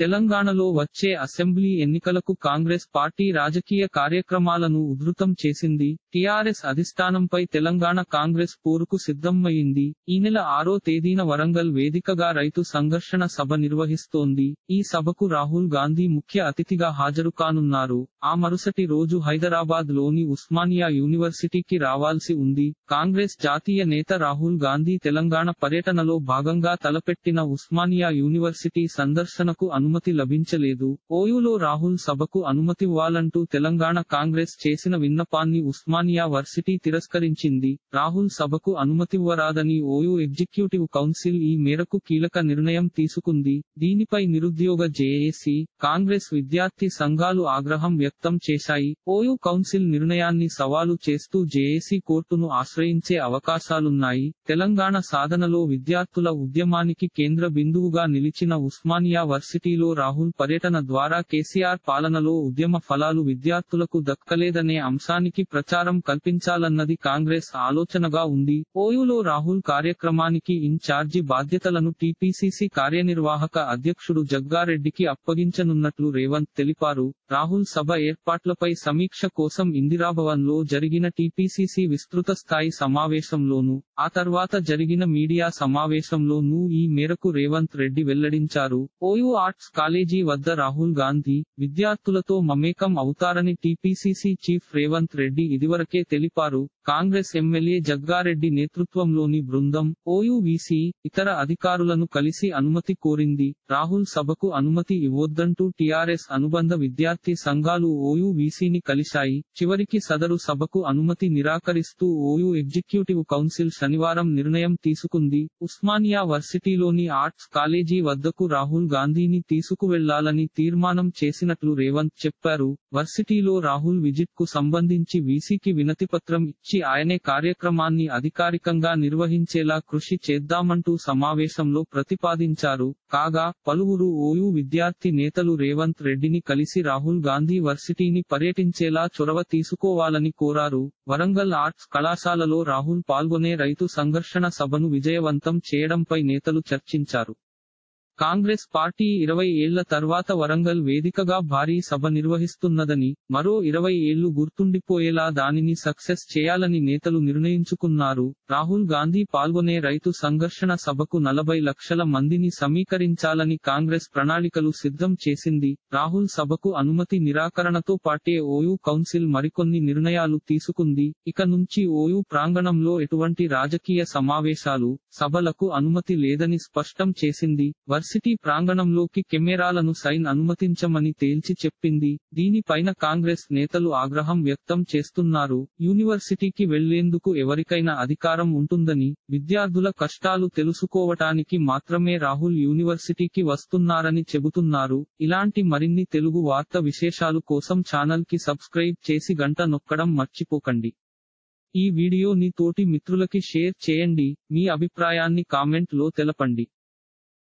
తెలంగాణలో వచ్చే అసెంబ్లీ ఎన్నికలకు కాంగ్రెస్ పార్టీ రాజకీయ కార్యక్రమాలను ఉధృతం చేసింది. టీఆర్ఎస్ అధిష్టానంపై తెలంగాణ కాంగ్రెస్ పోరుకు సిద్ధమైంది. ఈ నెల 6వ తేదీన వరంగల్ వేదికగా రైతు సంఘర్షణ సభ నిర్వహిస్తోంది. ఈ సభకు రాహుల్ గాంధీ ముఖ్య అతిథిగా హాజరు కానున్నారు. ఆ మరుసటి రోజు హైదరాబాద్ లోని ఉస్మానియా యూనివర్సిటీకి రావాల్సి ఉంది. కాంగ్రెస్ జాతీయ నేత రాహుల్ గాంధీ తెలంగాణ పర్యటనలో భాగంగా తలపెట్టిన ఉస్మానియా యూనివర్సిటీ సందర్శనకు అనుమతి లభించలేదు. ఓయూలో రాహుల్ సభకు అనుమతివ్వాలంటూ తెలంగాణ కాంగ్రెస్ చేసిన విన్నపాన్ని ఉస్మానియా వర్సిటీ తిరస్కరించింది. రాహుల్ సభకు అనుమతివ్వరాదని ఓయూ ఎగ్జిక్యూటివ్ కౌన్సిల్ ఈ మేరకు కీలక నిర్ణయం తీసుకుంది. దీనిపై నిరుద్యోగ జేఏసీ, కాంగ్రెస్ విద్యార్థి సంఘాలు ఆగ్రహం వ్యక్తం చేశాయి. ఓయూ కౌన్సిల్ నిర్ణయాన్ని సవాలు చేస్తూ జేఏసీ కోర్టును ఆశ్రయించే అవకాశాలున్నాయి. తెలంగాణ సాధనలో విద్యార్థుల ఉద్యమానికి కేంద్ర బిందువుగా నిలిచిన ఉస్మానియా వర్సిటీ రాహుల్ పర్యటన ద్వారా కేసీఆర్ పాలనలో ఉద్యమ ఫలాలు విద్యార్థులకు దక్కలేదనే అంశానికి ప్రచారం కల్పించాలన్నది కాంగ్రెస్ ఆలోచనగా ఉంది. ఓయూలో రాహుల్ కార్యక్రమానికి ఇన్ఛార్జి బాధ్యతలను టీపీసీసీ కార్యనిర్వాహక అధ్యక్షుడు జగ్గా రెడ్డికి అప్పగించనున్నట్లు రేవంత్ తెలిపారు. రాహుల్ సభ ఏర్పాట్లపై సమీక్ష కోసం ఇందిరాభవన్ లో జరిగిన టీపీసీసీ విస్తృత స్థాయి సమావేశంలోనూ, ఆ తర్వాత జరిగిన మీడియా సమావేశంలోనూ ఈ మేరకు రేవంత్ రెడ్డి వెల్లడించారు. ఓయూ ఆర్ట్స్ కాలేజీ వద్ద రాహుల్ గాంధీ విద్యార్థులతో మమేకం అవుతారని టీపీసీసీ చీఫ్ రేవంత్ రెడ్డి ఇదివరకే తెలిపారు. కాంగ్రెస్ ఎమ్మెల్యే జగ్గారెడ్డి నేతృత్వంలోని బృందం ఓయూవీసీ ఇతర అధికారులను కలిసి అనుమతి కోరింది. రాహుల్ సభకు అనుమతి ఇవ్వొద్దంటూ టీఆర్ఎస్ అనుబంధ విద్యార్థి సంఘాలు ఓయూవీసీని కలిశాయి. చివరికి సదరు సభకు అనుమతి నిరాకరిస్తూ ఓయూ ఎగ్జిక్యూటివ్ కౌన్సిల్ శనివారం నిర్ణయం తీసుకుంది. ఉస్మానియా వర్సిటీలోని ఆర్ట్స్ కాలేజీ వద్దకు రాహుల్ గాంధీని తీసుకువెళ్లాలని తీర్మానం చేసినట్లు రేవంత్ చెప్పారు. వర్సిటీలో రాహుల్ విజిట్ కు సంబంధించి వీసీకి వినతిపత్రం ఇచ్చి ఆయనే కార్యక్రమాన్ని అధికారికంగా నిర్వహించేలా కృషి చేద్దామంటూ సమావేశంలో ప్రతిపాదించారు. కాగా పలువురు ఓయూ విద్యార్థి నేతలు రేవంత్ రెడ్డిని కలిసి రాహుల్ గాంధీ వర్సిటీని పర్యటించేలా చొరవ తీసుకోవాలని కోరారు. వరంగల్ ఆర్ట్స్ కళాశాలలో రాహుల్ పాల్గొనే రైతు సంఘర్షణ సభను విజయవంతం చేయడంపై నేతలు చర్చించారు. కాంగ్రెస్ పార్టీ 20 ఏళ్ల తర్వాత వరంగల్ వేదికగా భారీ సభ నిర్వహిస్తున్నదని, మరో 20 ఏళ్లు గుర్తుండిపోయేలా దానిని సక్సెస్ చేయాలని నేతలు నిర్ణయించుకున్నారు. రాహుల్ గాంధీ పాల్గొనే రైతు సంఘర్షణ సభకు 40 లక్షల మందిని సమీకరించాలని కాంగ్రెస్ ప్రణాళికలు సిద్ధం చేసింది. రాహుల్ సభకు అనుమతి నిరాకరణతో పాటే ఓయూ కౌన్సిల్ మరికొన్ని నిర్ణయాలు తీసుకుంది. ఇక నుంచి ఓయూ ప్రాంగణంలో ఎటువంటి రాజకీయ సమావేశాలు, సభలకు అనుమతి లేదని స్పష్టం చేసింది. వర్సిటీ ప్రాంగణంలోకి కెమెరాలను సైన్ అనుమతించమని తేల్చి చెప్పింది. దీనిపైన కాంగ్రెస్ నేతలు ఆగ్రహం వ్యక్తం చేస్తున్నారు. యూనివర్సిటీకి వెళ్లేందుకు ఎవరికైనా అధికారం ఉంటుందని, విద్యార్థుల కష్టాలు తెలుసుకోవటానికి మాత్రమే రాహుల్ యూనివర్సిటీకి వస్తున్నారని చెబుతున్నారు. ఇలాంటి మరిన్ని తెలుగు వార్త విశేషాలు కోసం ఛానల్ కి సబ్స్క్రైబ్ చేసి గంట నొక్కడం మర్చిపోకండి. ఈ వీడియోని తోటి మిత్రులకి షేర్ చేయండి. మీ అభిప్రాయాన్ని కామెంట్ లో తెలపండి.